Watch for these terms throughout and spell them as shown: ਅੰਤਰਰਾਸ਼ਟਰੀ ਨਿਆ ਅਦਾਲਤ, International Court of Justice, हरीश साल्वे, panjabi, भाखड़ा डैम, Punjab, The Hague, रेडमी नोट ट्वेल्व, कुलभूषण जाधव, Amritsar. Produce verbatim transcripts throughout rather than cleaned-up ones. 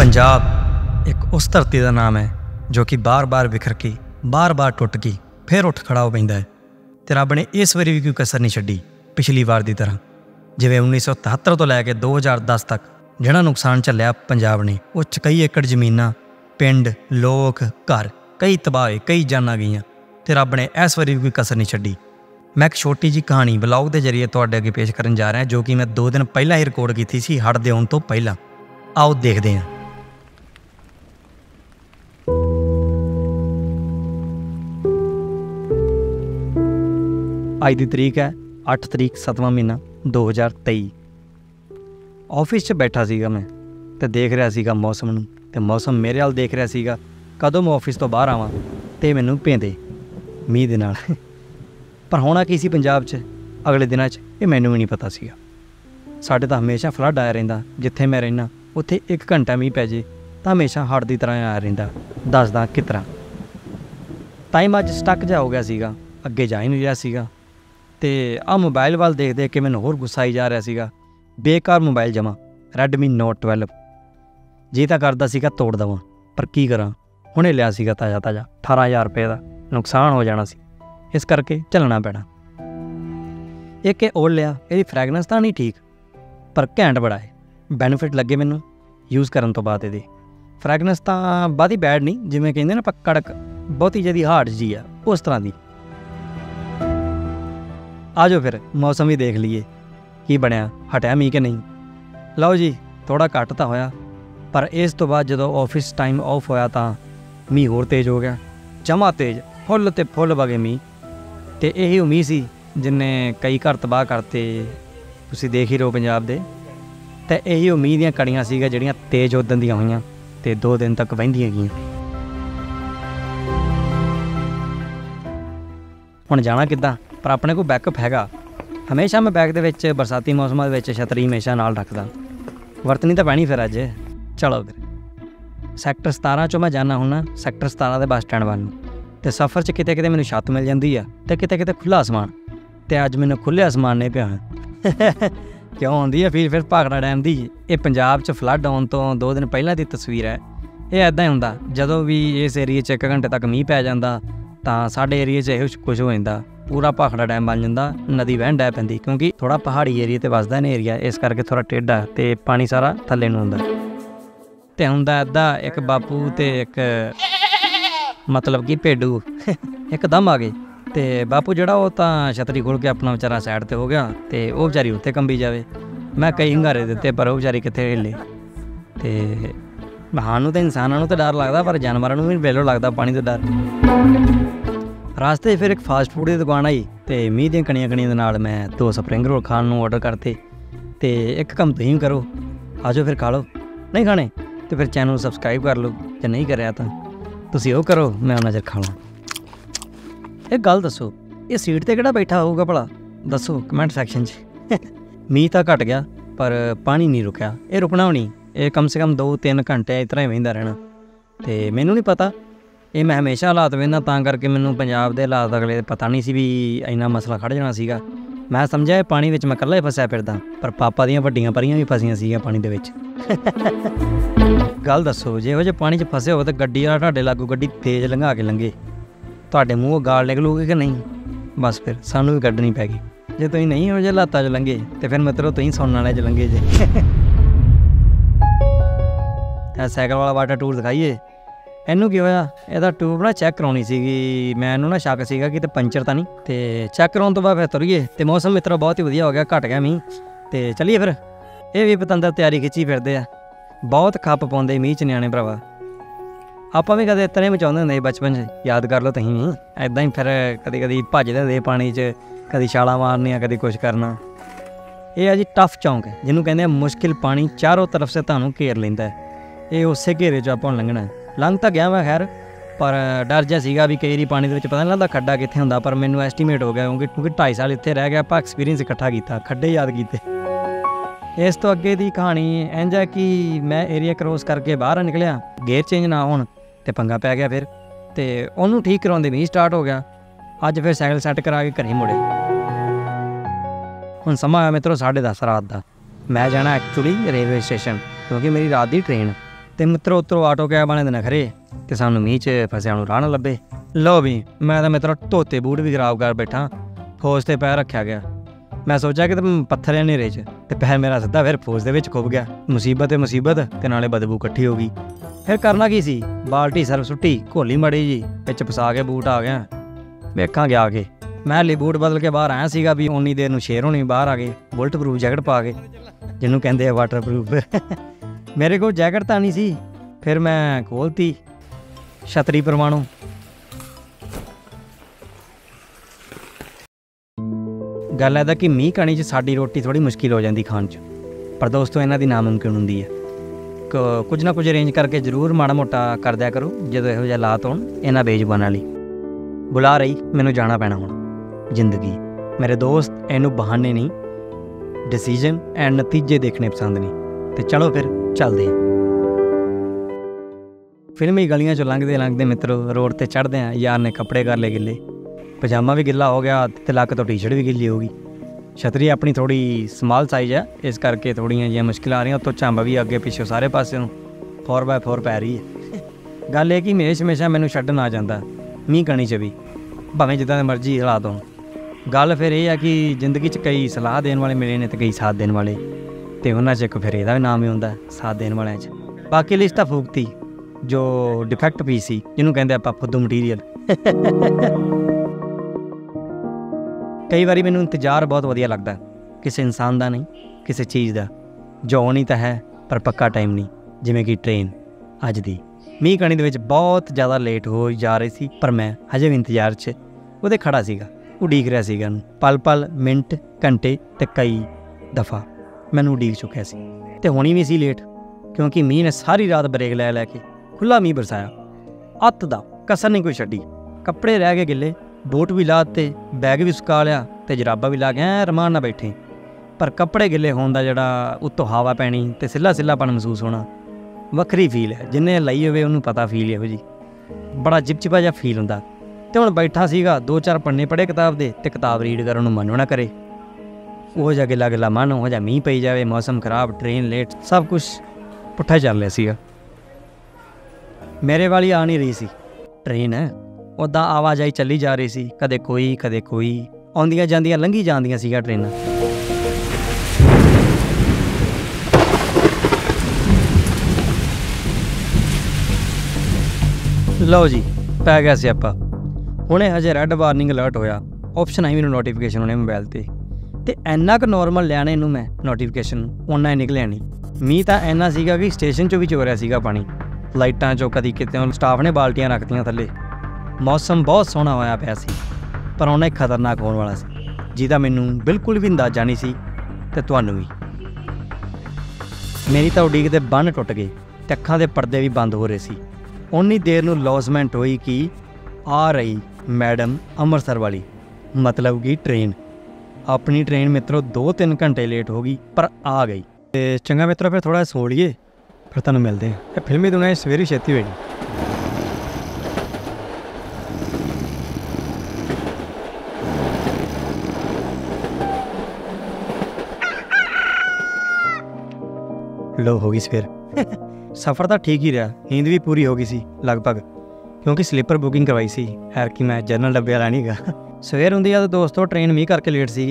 पंजाब एक उस धरती का नाम है जो कि बार बार विखरकी बार बार टुटकी फिर उठ खड़ा हो पैंदा है। तो रब ने इस वारी भी कोई कसर नहीं छड्डी पिछली वार की तरह। जिवें उन्नीस सौ तिहत्तर तो लैके दो हज़ार दस तक जिहड़ा नुकसान झलिया पंजाब ने, वो कई एकड़ जमीनां, पिंड, लोग, घर कई तबाहे, कई जाना गई। तो रब ने इस वारी भी कोई कसर नहीं छड्डी। मैं एक छोटी जी कहानी ब्लॉग के जरिए तुहाडे अगे पेश करन जा रहा जो कि मैं दो दिन पहला ही रिकॉर्ड की सी हड़ दे आउण तो पहला। आओ देखते हैं। अज की तरीक है अठ तरीक सतवां महीना दो हज़ार तेई। ऑफिस बैठा सीगा मैं तो देख रहा सीगा मौसम नूं, ते मौसम मेरे वाल देख रहा सीगा कदों मैं ऑफिस तो बाहर आवां ते मैनूं पेंदे मींह दे नाल। पर होना की सी पंजाब च अगले दिनों ये मैनूं भी नहीं पता सीगा। साढ़े तो हमेशा फ्लड आया रहिंदा, जिथे मैं रहिंदा उत्थे एक घंटा मींह पै जे तो हमेशा हड़ की तरह आया रहिंदा। दसदा किस तरह टाइम अज स्टक जा हो गया सीगा, अगे जा ही नहीं रहा सीगा। ते आ मोबाइल वाल देख देख के मैनूं होर गुस्सा आई जा रहा सीगा। बेकार मोबाइल जमा रेडमी नोट ट्वेल्व जी तो करदा सीगा तोड़ देवां, पर की करां हुणे लिया सीगा ताज़ा ताज़ा अठारह हज़ार रुपये का नुकसान हो जाना सी, इस करके झलना पैना। एक ओल लिया ये फ्रैगनेंस तो नहीं ठीक पर घैंट बड़ा है, बैनीफिट लगे मैनूं यूज़ करन तो बाद। ये फ्रैगनेंस तो बहुत ही बैड नहीं, जिवें कहिंदे ना कड़क बहुत ही जिहदी हार्ड जी आ उस तरह की। आ जाओ फिर मौसम भी देख लीए की बनया, हटिया मींह के नहीं। लो जी थोड़ा घट तो होया, पर इस तो बाद जदों ऑफिस टाइम ऑफ होया तो मींह होर तेज़ हो गया, जमा तेज फुल ते फुल वगे मींह। तो यही उम्मीद सी जिन्हें कई घर तबाह करते, तुसी देख ही रहो पंजाब दे। तो यही उम्मीद दीयां कड़ियां सीगा जिहड़ियां तेज़ उदन दीयां होईयां ते दो दिन तक वहिंदियां गईयां। हुण जाना किद्दां, पर अपने को बैकअप हैगा। हमेशा मैं बैग के बरसाती मौसम के छतरी हमेशा नाल रखदा, वरतनी तो पैनी फिर अज। चलो फिर सैक्टर सतारह चो मैं जाना हुन्ना सैक्टर सतारह के बस स्टैंड वाल। तो सफ़र च किते किते मैनूं छत मिल जाती है तो किते किते खुला आसमान। तो अज मैनूं खुले आसमान ने पिया क्यों आँदी है फील फिर भाखड़ा डैम की। ये पंजाब च फ्लड आउण तो दो दिन पहला की तस्वीर है। ये इदा ही हुंदा जदों भी इस एरिए च एक घंटे तक मींह पै जांदा तो साडे एरिए च इहो कुछ हो जांदा, पूरा भाखड़ा डैम बन जाता, नदी वहन डै पैंदी, क्योंकि थोड़ा पहाड़ी एरिए ते वसदा है ना एरिया, इस करके थोड़ा टेढ़ा ते पानी सारा थल्ले नूं आंदा। ते हुंदा अद्धा एक बापू ते एक मतलब कि भेडू एकदम आ गए। ते बापू जिहड़ा वो तां छतरी खोल के अपना बेचारा साइड ते हो गया ते वो बेचारी उत्थे कंबी जावे। मैं कई हंगारे दिते पर वो बेचारी कित्थे हिले। ते बहानू ते इंसानां नूं ते डर लगदा, पर जानवरां नूं भी वेलो लगदा पानी तो डर। रास्ते फिर एक फास्ट फूड की दुकान आई तो मींह दीयां कणियां कणियां दे नाल मैं दो स्प्रिंग रोल खाण नूं ऑर्डर करते। तो एक कम तुसीं करो, आ जाओ फिर खा लो, नहीं खाने तो फिर चैनल सबसक्राइब कर लो, जे नहीं करिया तां तुसीं ओह करो मैं उन्हां चर खा लवां। एक गल दसो ये सीट ते किहड़ा बैठा होऊगा भला, दसो कमेंट सैक्शन च। मींह तां घट गया पर पानी नहीं रुकिया, ये रुकना भी नहीं, ये कम से कम दो तीन घंटे इस तरह ही वहिंदा रहना। तो मैनूं नहीं पता, ये मैं हमेशा हालात वेना तां करके मैनूं पंजाब के हालात अगले पता नहीं सी भी इन्ना मसला खड़ जाना सीगा। मैं समझा ये पानी विच मैं कल्ला ही फसिया फिरदा, पर पापा दियां वड्डियां परियां भी फसियां सीगियां पानी दे विच गल दसो जे वो जे पानी च फसे हो तो गड्डी वाला तुहाडे लागू गड्डी तेज़ लंघा के लंघे, तुहाडे मूंहों गाल निकलूगी कि नहीं, बस फिर सानूं भी कड्ढनी पै गई। जे तुसीं नहीं हो जे हालातां च लंघे तो फिर मित्रो तुसीं सुणन वाले च लंघे जे। साइकल वाला वाटर टूर दिखाईए इनू की होया, इहदा ट्यूब ना चैक कराउणी सीगी, मैं इनू ना शक सीगा कि ते पंचर तां नहीं। ते चैक कराउण तो बाद फिर तुरीए ते मौसम मित्रों बहुत ही वधिया हो गया, घट गया मींह ते चलिए फिर। ये भी पतंदर तैयारी खिची फिरदे आ, बहुत खप पाउंदे मींह च निआणे भरावा। आपां भी कदे इतने मचाउंदे हुंदे बचपन च, याद कर लो तुसीं वी इदां ही फिर कदी कदी भजदे हुंदे पानी च, कदी छालां मारनियां, कदी कुछ करना। यह है जी टफ चौंक जिन्होंने कहिंदे मुश्किल पानी चारों तरफ से तुहानूं घेर लैंदा है। ये उस घेरे च आपां लंघना है। लंघ तो गया मैं खैर, पर डर जिहा सीगा भी कई बारी पानी के पता नहीं लगता खड्डा कित्थे हुंदा, पर मैनूं एस्टीमेट हो गया क्योंकि क्योंकि ढाई साल इत्थे रह गया, आपां एक्सपीरियंस इकट्ठा कीता, खड्डे याद कीते। इस तो अगे दी कहानी इंज है कि मैं एरिया क्रॉस करके बाहर निकलिया, गेयर चेंज ना होण ते पंगा पै गया फिर। ते ओनू ठीक कराउंदे मींह स्टार्ट हो गया। अज फिर साइकल सैट करा के घरे मुड़े। हुण समां होया मित्रो साढ़े दस रात दा। मैं जाना एक्चुअली रेलवे स्टेशन क्योंकि मेरी रात की ट्रेन। ते मित्रों उत्तरों आटो कैब आने देना खरे कि सानू मींह च फसिया नू राह ना लब्बे। लो भी मैं तो मित्रों धोते बूट भी खराब कर बैठा, फौज ते पैर रखा गया। मैं सोचा कि पत्थर है नेरे च ते पैर मेरा सीधा फिर फौज दे विच खुब गया। मुसीबत ते मुसीबत ते नाले बदबू कट्ठी हो गई। फिर करना की सी, बाल्टी सर्फ सुट्टी, घोली मड़ी जी विच फसा के बूट आ गया। वेखा गया के मैं हली बूट बदल के बाहर आया सीगा भी ओनी देर नूं शेर होनी बाहर आ गए, बुलट प्रूफ जैकेट पा के जिन्होंने कहिंदे वाटर प्रूफ। मेरे को जैकेट तो नहीं सी, फिर मैं खोलती छतरी परवाणों। गल है कि मीह कणी च साड़ी रोटी थोड़ी मुश्किल हो जाती खाने च, पर दोस्तों इन्हां दी नामुमकिन हुंदी है। कुछ ना कुछ अरेंज करके जरूर माड़ा मोटा कर दिया करो जदों इहो जिहा हालात होण। इन्हां बेजुबान वाली बुला रही, मैनूं जाना पैना हुण। जिंदगी मेरे दोस्त इहनूं बहाने नहीं, डिसीजन एंड नतीजे देखने पसंद नहीं। तो चलो फिर चलते हैं। फिल्मी गलियां चों लंघते लंघते मित्रों रोड पर चढ़ते हैं। यार ने कपड़े कर ले गिले, पजामा भी गिला हो गया, लक तो टी शर्ट भी गिली होगी। छतरी अपनी थोड़ी समाल साइज है, इस करके थोड़िया जी मुश्किल आ रही। उतो झंब भी अगे पिछे सारे पास फोर बाय फोर पै रही है। गल है कि हमेशा हमेशा मैनू छड्डन आ जाता मीह कणी च भी, भावें जिदा मर्जी हालात हो। गल फिर यह है कि जिंदगी च कई सलाह देने वाले मिले ने तो कई साथ देने वाले, तो उन्होंने च एक फिर यदा भी नाम ही होंगे साथ देने वाले च। बाकी लिस्ट फूकती जो डिफेक्ट पीस सी जिन्होंने कहते आप फुद्दू मटीरियल। कई बार मैनू इंतजार बहुत वधिया लगता किसी इंसान का नहीं, किसी चीज़ का जो होनी तो है पर पक्का टाइम नहीं। जिमें कि ट्रेन अज दी मीह कणी दे विच बहुत ज़्यादा लेट हो जा रही सी, पर मैं हजे भी इंतजार च उहदे खड़ा सीगा, उडीक रहा सीगा। पल पल मिनट घंटे ते कई दफ़ा मैनू उडीक चुक्या सी ते होनी भी सी लेट, क्योंकि मीह ने सारी रात ब्रेक लै लै के खुला मीह बरसाया। अत्त दा कसर नहीं कोई छड्डी, कपड़े रह गए गिले, बूट भी लाते, बैग भी सुका लिया, तो जराबा भी ला के रमान ना बैठे। पर कपड़े गिले होने का जड़ा उत्तों हवा पैनी तो सिला सिलापन महसूस होना वक्री फील है। जिन्हें लाई होनू पता फील यहो जी, बड़ा चिपचिपा जहा फील होंदा। तो हुण बैठा सीगा, दो चार पन्ने पढ़े किताब दे ते किताब रीड करन नूं मन ना करे। वो जा गिला गिला मन, हो जा मीह पई जाए, मौसम खराब, ट्रेन लेट, सब कुछ पुट्ठा चल रहा सीगा। मेरे वाली आ नहीं रही सी ट्रेन, उदा आवाजाही चली जा रही सी, कदे कोई कदे कोई, आउंदियां जांदियां लंघी जांदियां सीगा ट्रेनां। लो जी पै गया स्यापा। हुणे हजे रैड वार्निंग अलर्ट होया ऑप्शन आई मैनूं नोटिफिकेशन होने मोबाइल ते, ते इन्ना क नॉर्मल लैने नूं मैं नोटिफिकेशन उन्ना ही निकलिया नहीं। मीह तां इन्ना सीगा कि स्टेशन चों भी चो रिहा सीगा पानी, लाइटां चों कदी कितें स्टाफ ने बाल्टियां रखतियां थल्ले। मौसम बहुत सोहना होया पिया सी, पर उन्ना ही खतरनाक होने वाला सी जिहदा मैनू बिल्कुल भी अंदाजा नहीं सी ते तुहानू भी। मेरी तो उडीक दे बन टुट गए ते अखां दे पर्दे भी बंद हो रहे सी। उन्नी देर नू लॉसमेंट होई कि आ रही मैडम अमृतसर वाली, मतलब कि ट्रेन। अपनी ट्रेन मित्रों दो तीन घंटे लेट हो गई पर आ गई। ते चंगा मित्रों फिर थोड़ा सो लीए, फिर तुहानू मिलदे हैं। फिल्मी दुनिया सवेरे छेती होएगी। लो होगी सवेर। सफ़र तो ठीक ही रहा, नींद भी पूरी हो गई सी लगभग, क्योंकि स्लीपर बुकिंग करवाई सी। खैर कि मैं जनरल डब्बे वाला नहीं गा। सवेर होंदी है तो दोस्तों ट्रेन मीह करके लेट सी,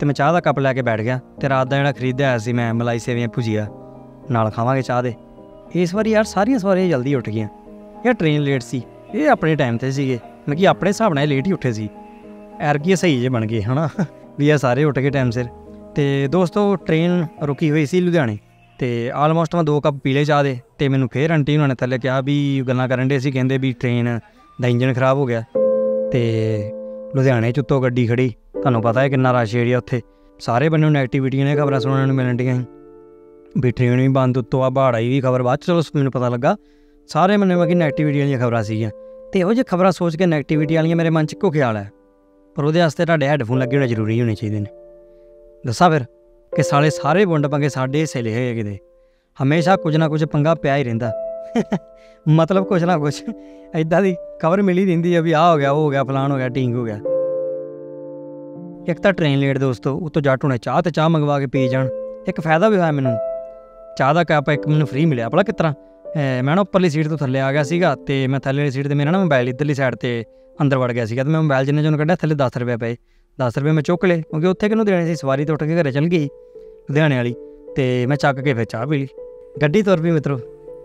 तो मैं चाह का कप लैके बैठ गया। तो रात का जो खरीदया होया सी मैं मलाई सेवियां भुजिया नाल खावांगे चाह दे। इस बार यार सारिया सवारियां जल्दी उठ गई यार, ट्रेन लेट सी, ये अपने टाइम से सीगे, मतलब कि अपने हिसाब नाल लेट ही उठे सी। ऐरकी सही जे बन गए है ना भी, यह सारे उठ गए टाइम सिर। तो दोस्तों ट्रेन रुकी हुई सी लुधियाने, तो आलमोस्ट मैं दो कप पीले चाह दे। तो मैंने फिर आंटी उन्होंने थले कहा भी गल्लां करन दे सी, कहंदे भी ट्रेन दा इंजन खराब हो गया, तो लुधियाने चुत्तों गड्डी खड़ी, तुहानू पता है किन्ना रश एरिया उत्थे, सारे बन्ने नैगेटिविटियां ने खबरां सुनने नूं मिलन डियां भी, ट्रेन भी बंद, उत्तों आ बाढ़ आई भी खबर बाद चलो मैनू पता लगा। सारे बन्ने बाकी नैगेटिविटी वाली खबरां सीगियां, तो इहो जिही खबरां सोच के नैगेटिविटी वाली मेरे मन च इक्को ख्याल है, पर उहदे वास्ते तुहाडे हैडफोन लगे होणे जरूरी होने चाहिए ने। दस्सां फिर कि साले सारे बुंड पंगे साढ़े हिस्से ले गए, कि हमेशा कुछ ना कुछ पंगा पिया ही रहिंदा। मतलब कुछ ना कुछ इदा की खबर मिली रही है भी आ हो गया, वो हो गया, फलान हो गया, ढींग हो गया। एक तो ट्रेन लेट दोस्तों, उत्तों जट हुणे चाह तो चाह मंगवा के पी जान। एक फायदा भी होया मैनू, चाह का कप एक मैनू फ्री मिले, भला किस तरह मैं ना उपरली सीट तो थले आ गया सीगा ते मैं थले सीट ते मेरा ना मोबाइल इधरली साइड ते अंदर वड़ गया सीगा। तो मैं मोबाइल जिन्ने चुन कड्ढा थले दस रुपये पे, दस रुपये मैं चुक ले क्योंकि उत्थे किनू देने सी। सवारी तो उठ के घर चल गई लुधियाने वाली ते मैं चक के फिर चाह पी ली, गड्डी तुर पी मित्रों।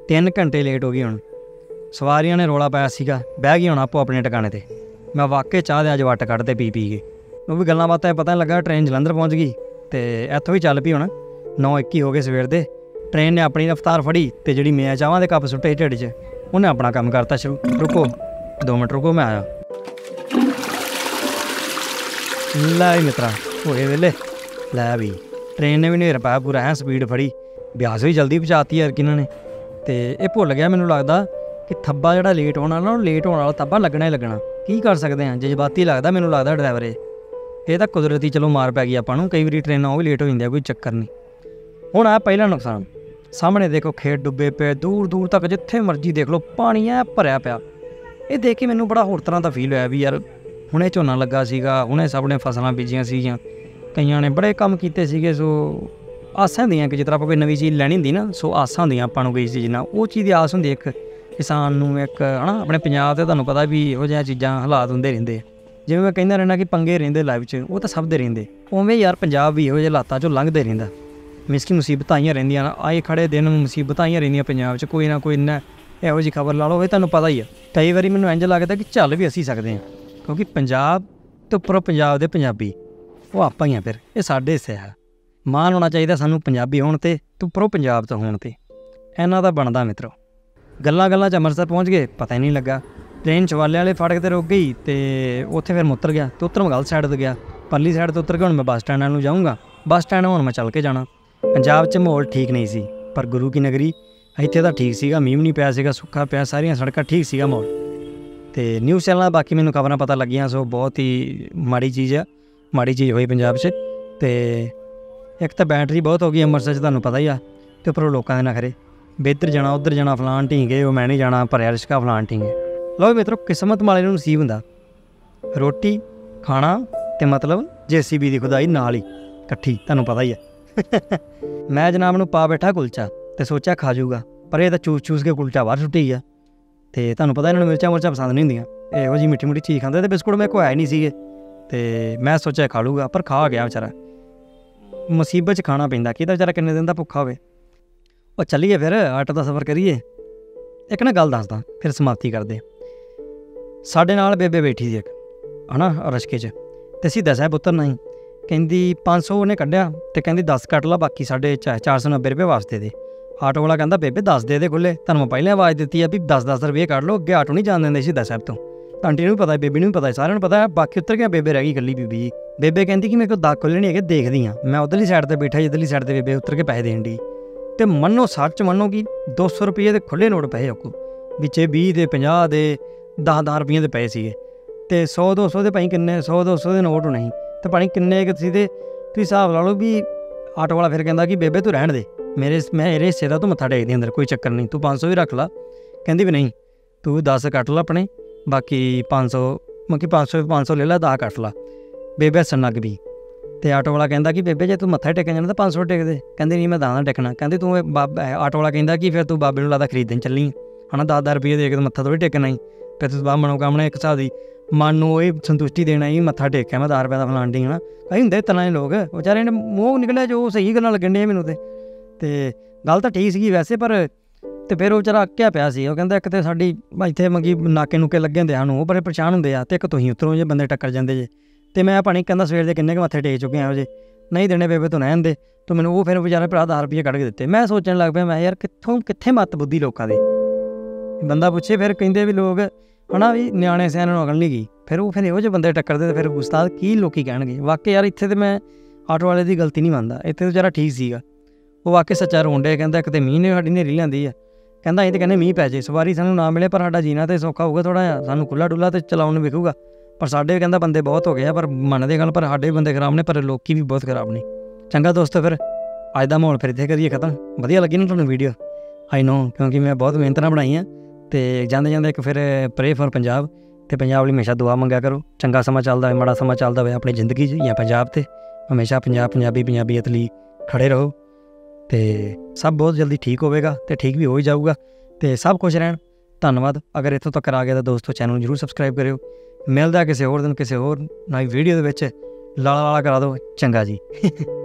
तीन घंटे लेट हो गई। हुण सवारियां ने रौला पाया सीगा, बह गई हुण आपो अपने ठिकाने ते। मैं वाकई चाह दे अज वट कड्ढदे पी पी के वो भी गल्लां बातें पता नहीं लगा। ट्रेन जलंधर पहुँच गई ते इत्थों भी चल पी। हुण नौ इक्की हो गए सवेर दे। ट्रेन ने अपनी रफ्तार फड़ी ते जिहड़ी मैं चाहां दे कप सुट्टे ढिड च, उन्हें अपना काम करता शुरू। रुको दो मिनट रुको मैं आया। लै मित्रा होए वेले लै भी ट्रेन ने भी नेर पाया पूरा है, स्पीड फड़ी। ब्यास भी जल्दी पहुँचाती यार किन्होंने ते ये भुल गया। मैनूं लगदा कि थब्बा जिहड़ा लेट होने वाला, लेट होने वाला थब्बा लगना ही लगना। की कर सकते हैं, जज्बाती लगता मैनूं लगता ड्राइवर। ये तो कुदरती चलो मार पै गई आपां। कई बार ट्रेनां वो भी लेट हो जांदियां, कोई चक्कर नहीं। हुण आ पहला नुकसान, सामने देखो खेत डुब्बे पे, दूर दूर तक जिथे मर्जी देख लो पानी ऐ भरिया पिया। ये देख के मैनूं बड़ा होर तरह का फील होया भी यार हुणे झोना लगा सीगा, हुणे सब ने फसलां बीजियां सीगियां, कईयां ने बड़े काम कीते सीगे। सो आसां हुंदियां कि जिस तरह आपां कोई नवीं चीज़ लैनी हुंदी ना, सो आसां हुंदियां आपां नूं कोई चीज़ ना, वो चीज़ दी आस हुंदी इक किसान नूं इक है ना। अपने पंजाब ते तुहानूं पता भी इहो जिहियां चीज़ां हालात हुंदे रहिंदे, जिवें मैं कहिंदा रहिंदा कि पंगे रहिंदे लाइफ च, वो तां सब दे रहिंदे। उवें यार पंजाब भी इहो जिहे हालातां चों लंघदे रहिंदा। मिसकी मुसीबत आइया रहिंदियां ना, आए खड़े दिन मुसीबत आइया रहिंदियां पंजाब च। कोई ना कोई इन्ना इहो जी खबर ला लो, ये तुहानूं पता ही है। कई बारी मैनूं इंज लगता कि चल भी असीं सकदे हां क्योंकि पंजाब ते उप्परों पंजाब दे पंजाबी ओह आपां ही आ। फिर ये साडे हिस्से है, मान होना चाहिए सानूं पंजाबी होण ते ते उप्परों पंजाब तो होण ते। इन्हां दा बनदा मित्रो। गल्लां गल्लां च अमृतसर पहुँच गए, पता ही नहीं लगा। ट्रेन चवाले वाले फाटक ते रुक गई ते उत्थे फिर मैं उतर गया ते उत्तरों गलत साइड ते गया, परली साइड ते उतर के हुण मैं बस स्टैंड नूं जाऊँगा। बस स्टैंड हुण मैं चल के जाणा। पंजाब च माहौल ठीक नहीं सी पर गुरु की नगरी इत्थे तां ठीक सीगा, मींह नहीं पिया सीगा, सुक्का पिया, सारियां सड़कां ठीक सीगा माहौल। ते न्यूज़ चैनल बाकी मैनूं खबरां पता लगियां। सो बहुत ही माड़ी चीज़ है, माड़ी चीज़ होई पंजाब च। ते इक तां बैटरी बहुत हो गई अमृतसर च, तुहानूं पता ही आ। ते उप्परों लोकां दे ना खरे बेहतर जाना, उधर जाना फलान ढींगे, ओह मैं नहीं जाना भरिया रिश्का फलान ढींगे। लो मित्रों, किस्मत वाले नूं नसीब हुंदा रोटी खाना ते मतलब जे सी बी दी खुदाई नाल ही इकट्ठी, तुहानूं पता ही है। मैं जनाब नूं पा बैठा कुलचा ते सोचा खा जूगा, पर यह तो चूस चूस के कुलचा बाहर सुट्टी गया। तो तुहानूं पता इन्हां नूं मिर्चा मुर्चा पसंद नहीं हुंदियां, इहो जी मिट्ठी मिट्ठी चीज़ खांदे। तो बिस्कुट मेरे को है नहीं सीगे ते मैं सोचा खा लूगा, पर खा गया बेचारा। मुसीबत च खाना पैंदा, कि बेचारा किन्ने दिन दा भुक्खा होवे। ओह चलिए फिर आटो दा सफर करिए। इक ना गल दसदा फिर समाप्ति करदे। साडे नाल बेबे बैठी सी इक है ना रशके च, ते असीं दसै पुत्तर नहीं कहती पाँच सौ उन्हें कढ़िया तो कहती दस कट ला, बाकी साढ़े चार चार सौ नब्बे रुपये वापस दे दे। आटो वाला कहता बेबे दस दे दे खुले, तुहानूं मैं पहले आवाज़ दी है भी दस दस रुपये कट लो, अगे आटो नहीं जान देंदे सी दस ऐप तो। आंटी नूं भी पता है, बेबी नूं भी पता है, सारिआं नूं पता है। बाकी उतर गया, बेबे रह गई कल्ली बीबी जी। बेबे कहती कि मेरे कोल दस खुल्ले नहीं है, देखदी हां मैं उधरली साइड ते बैठा, इधरली साइड ते बेबे उतर के पैसे देन दी। ते मन्नो सच मन्नो कि दो सौ रुपये दे खुल्ले नोट पए आपको, बिच्चे बीह दे पंजाह दे दस दस रुपये दे पए सीगे ते सौ दो सौ दे भाई किन्ने सौ दो सौ दे नोट होने ही तो पानी किन्ने के सी। तो हिसाब ला लो भी आटो वाला फिर कहता कि बेबे तू रहन दे, मेरे मैं मेरे हिस्से का तू मत्था टेक दी अंदर, कोई चक्कर नहीं, तू पाँच सौ भी रख ला। कहती भी नहीं तू दस कट ला अपने, बाकी पाँच सौ बाकी पाँच सौ पाँच सौ ले ला, दस कट ला। बेबे हसन लग भी तो आटो वाला कहता कि बेबे जे तू मत्था टेकन जाना तो पाँच सौ टेक दे। कहती नहीं मैं दस टेकना। कहती तू बाबा, आटो वाला कहता कि फिर तू बाबे नूं लादा खरीदन चली है ना, दस दस रुपये दे के मत्था थोड़ी टेकना ही। फिर तू बाबा मनोकामना एक हिसाब की मन को संतुष्टि देना ही, मत्था टेकया मैं दस रुपये का फलान डी है ना। कहीं होंगे तरह के लोग बेचारे ने मूँह निकलिया जो सही गल्लां लगन डी मैनूं। तो गल तो ठीक सी वैसे, पर तो फिर वो बेचारा अक्या पिया सी। कहता एक तो साड़ी इतने मतलब नाके नूके लगे होंगे सानूं, बड़े परेशान होंगे आ, तो एक तुसीं उतरों जे बंदे टक्कर जाते जे। तो मैं भाई कहता सवेर के किन्ने मत्थे टेक चुके हैं, जे नहीं देने बेबे तो रहन दे। तो मैंने वो फिर बेचारे भरा दस रुपये कढ़ के दिते। मैं सोचने लग पाया मैं यार कित्थों कित्थे मत बुद्धि लोगों की। बंदा पुछे फिर कहिंदे भी लोग है ना भी न्याणे स्याणे नूं अकल नहीं गई। फिर वो फिर इहो जिहे बंदे टक्करदे फिर उस्ताद की लोकी कहणगे। वाकई यार इत्थे ते मैं आटो वाले दी गलती नहीं मनदा, इत्थे तो जरा ठीक सीगा। वो वाकई सच्चा रोन डे। कहता एक तो मींह ने साडी नेरी लैंदी है, कहता असीं ते कहने मींह पै जे सवारी सानूं ना मिले पर साडा जीना तो सौखा होगा, थोड़ा जिहा सानूं खुल्ला डुल्ला तो चलाउण नूं विकूगा। पर साडे कहता बंदे बहुत हो गए पर मनदे गल, पर साडे बंदे खराब ने पर लोकी भी बहुत खराब ने। चंगा दोस्तों, फिर अज दा माहौल फिर इत्थे करिए खत्म। वधिया लगी ना तुहानूं वीडियो आई नो, क्योंकि मैं बहुत मेहनत नाल बनाई है। तो जाते जाते एक फिर प्रे फॉर पंजाब तो पंजाब लिए हमेशा दुआ मंगया करो। चंगा समा चलता है, माड़ा समा चलता है अपनी जिंदगी या पंजाब से, हमेशा पंजाब पंजाबी पंजाबीयत लिए खड़े रहो। तो सब बहुत जल्दी ठीक होगा तो ठीक भी हो ही जाऊगा। तो सब खुश रहन। धन्यवाद। अगर इतों तक आ गया तो दोस्तों चैनल जरूर सबसक्राइब करो। मिलता किसी होर दिन किसी होर नई वीडियो के लाला लाला करा दो चंगा जी।